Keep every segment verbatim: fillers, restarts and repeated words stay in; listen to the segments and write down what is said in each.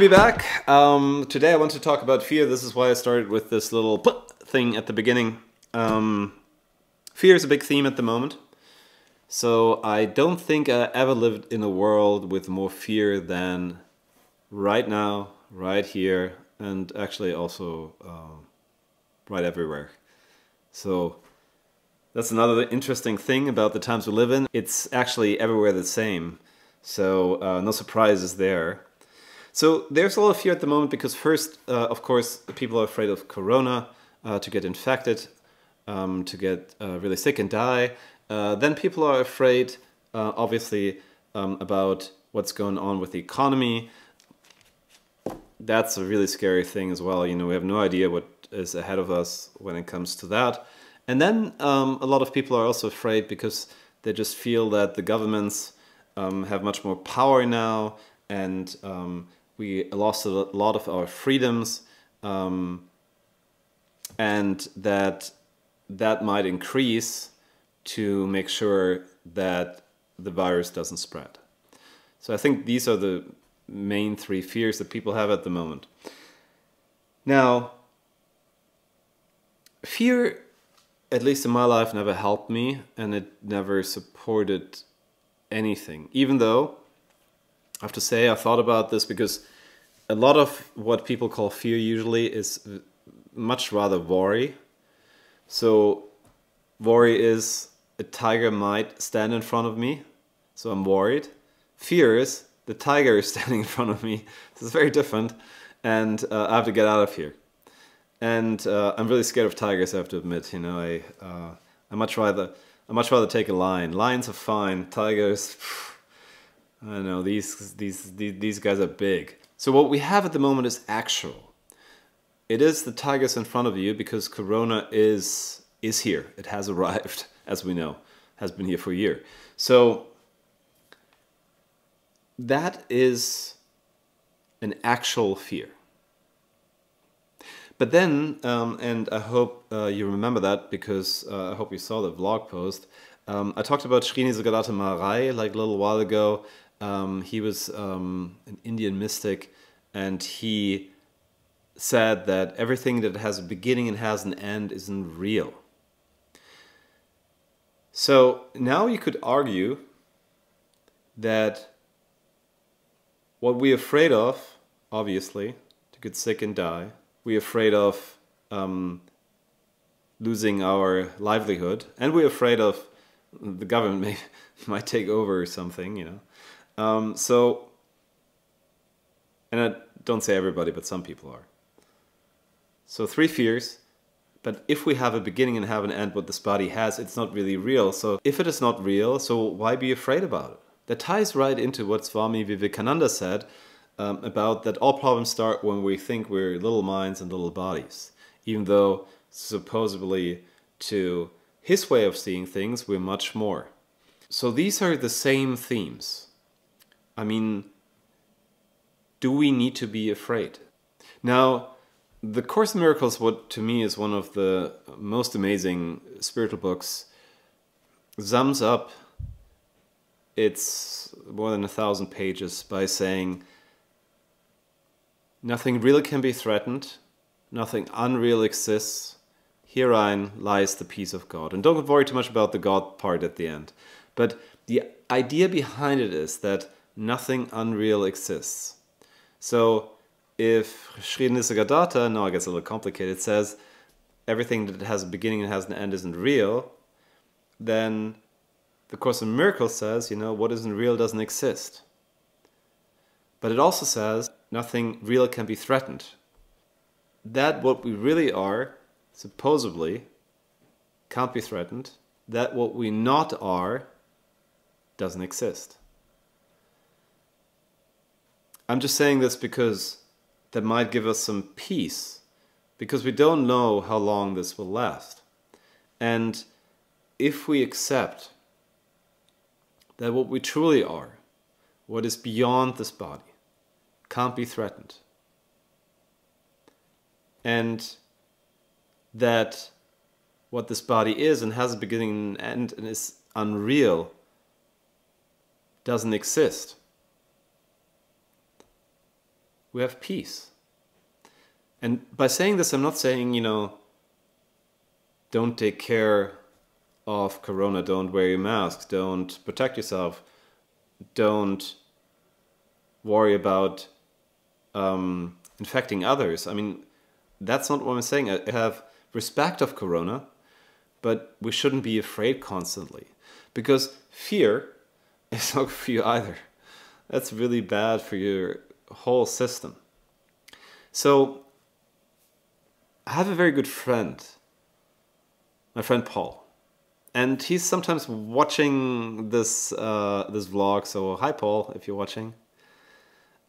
to be back. Um, today I want to talk about fear. This is why I started with this little thing at the beginning. Um, fear is a big theme at the moment. So I don't think I ever lived in a world with more fear than right now, right here, and actually also um, right everywhere. So that's another interesting thing about the times we live in. It's actually everywhere the same. So uh, no surprises there. So there's a lot of fear at the moment because first, uh, of course, people are afraid of corona, uh, to get infected, um, to get uh, really sick and die. Uh, then people are afraid, uh, obviously, um, about what's going on with the economy. That's a really scary thing as well. You know, we have no idea what is ahead of us when it comes to that. And then um, a lot of people are also afraid because they just feel that the governments um, have much more power now, and um, we lost a lot of our freedoms, um, and that that might increase to make sure that the virus doesn't spread. So I think these are the main three fears that people have at the moment. Now, fear, at least in my life, never helped me, and it never supported anything, even though I have to say I thought about this, because a lot of what people call fear usually is much rather worry. So worry is a tiger might stand in front of me, so I'm worried. Fear is the tiger is standing in front of me, so it's very different, and uh, I have to get out of here. And uh, I'm really scared of tigers, I have to admit. You know, I uh, I much rather I much rather take a lion. Lions are fine. Tigers, phew, I don't know, these, these, these guys are big. So what we have at the moment is actual. It is the tigers in front of you because Corona is, is here. It has arrived, as we know. It has been here for a year. So that is an actual fear. But then, um, and I hope uh, you remember that because uh, I hope you saw the vlog post, um, I talked about Shrini Zagalata Marei like a little while ago. Um, he was um, an Indian mystic, and he said that everything that has a beginning and has an end isn't real. So now you could argue that what we're afraid of, obviously, to get sick and die, we're afraid of um, losing our livelihood, and we're afraid of the government may, might take over or something, you know. Um, so, and I don't say everybody, but some people are. So three fears, but if we have a beginning and have an end, what this body has, it's not really real. So if it is not real, so why be afraid about it? That ties right into what Swami Vivekananda said um, about that all problems start when we think we're little minds and little bodies, even though supposedly to his way of seeing things, we're much more. So these are the same themes. I mean, do we need to be afraid? Now, The Course in Miracles, what to me is one of the most amazing spiritual books, sums up its more than a thousand pages by saying nothing real can be threatened, nothing unreal exists, herein lies the peace of God. And don't worry too much about the God part at the end. But the idea behind it is that nothing unreal exists. So if Sri Nisargadatta, now it gets a little complicated, says everything that has a beginning and has an end isn't real, then the Course in Miracles says, you know, what isn't real doesn't exist. But it also says nothing real can be threatened. That what we really are, supposedly, can't be threatened, that what we not are doesn't exist. I'm just saying this because that might give us some peace, because we don't know how long this will last. And if we accept that what we truly are, what is beyond this body, can't be threatened, and that what this body is and has a beginning and end and is unreal doesn't exist, we have peace. And by saying this, I'm not saying, you know, don't take care of corona, don't wear your mask, don't protect yourself, don't worry about um, infecting others. I mean, that's not what I'm saying. I have respect of corona, but we shouldn't be afraid constantly, because fear is not good for you either. That's really bad for your whole system. So I have a very good friend, my friend Paul, and he's sometimes watching this uh, this vlog. So hi, Paul, if you're watching.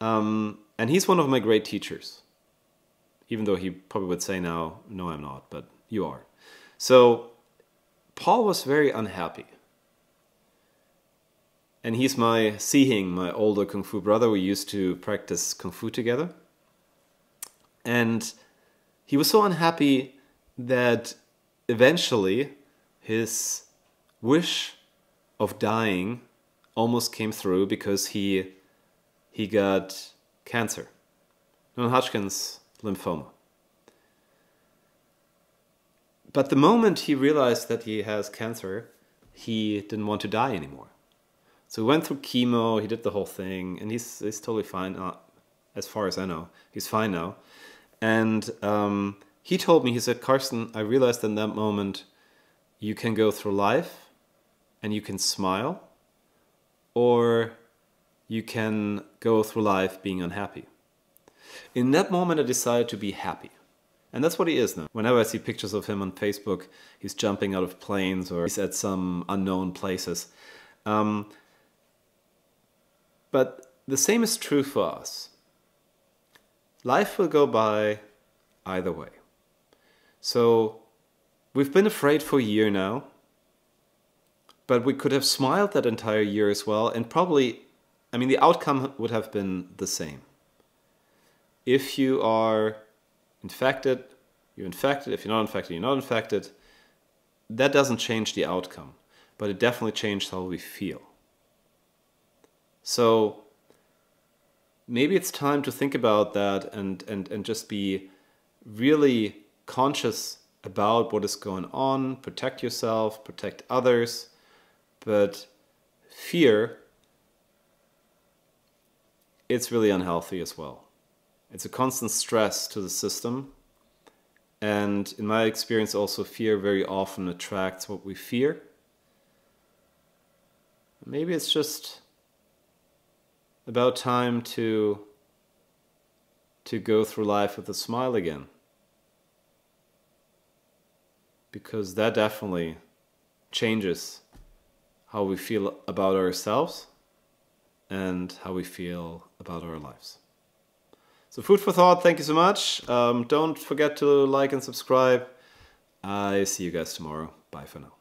Um, and he's one of my great teachers, even though he probably would say now, no, I'm not, but you are. So Paul was very unhappy. And he's my Sihing, my older Kung Fu brother. We used to practice Kung Fu together. And he was so unhappy that eventually his wish of dying almost came through, because he, he got cancer, non-Hodgkin's lymphoma. But the moment he realized that he has cancer, he didn't want to die anymore. So he went through chemo, he did the whole thing, and he's, he's totally fine, uh, as far as I know. He's fine now. And um, he told me, he said, Carsten, I realized in that moment you can go through life and you can smile, or you can go through life being unhappy. In that moment I decided to be happy. And that's what he is now. Whenever I see pictures of him on Facebook, he's jumping out of planes or he's at some unknown places. Um, but the same is true for us. Life will go by either way. So we've been afraid for a year now, but we could have smiled that entire year as well, and probably, I mean, the outcome would have been the same. If you are infected, you're infected. If you're not infected, you're not infected. That doesn't change the outcome, but it definitely changed how we feel. So maybe it's time to think about that and, and, and just be really conscious about what is going on, protect yourself, protect others, but fear, it's really unhealthy as well. It's a constant stress to the system, and in my experience also fear very often attracts what we fear. Maybe it's just about time to, to go through life with a smile again, because that definitely changes how we feel about ourselves and how we feel about our lives. So food for thought, thank you so much. Um, don't forget to like and subscribe. I see you guys tomorrow. Bye for now.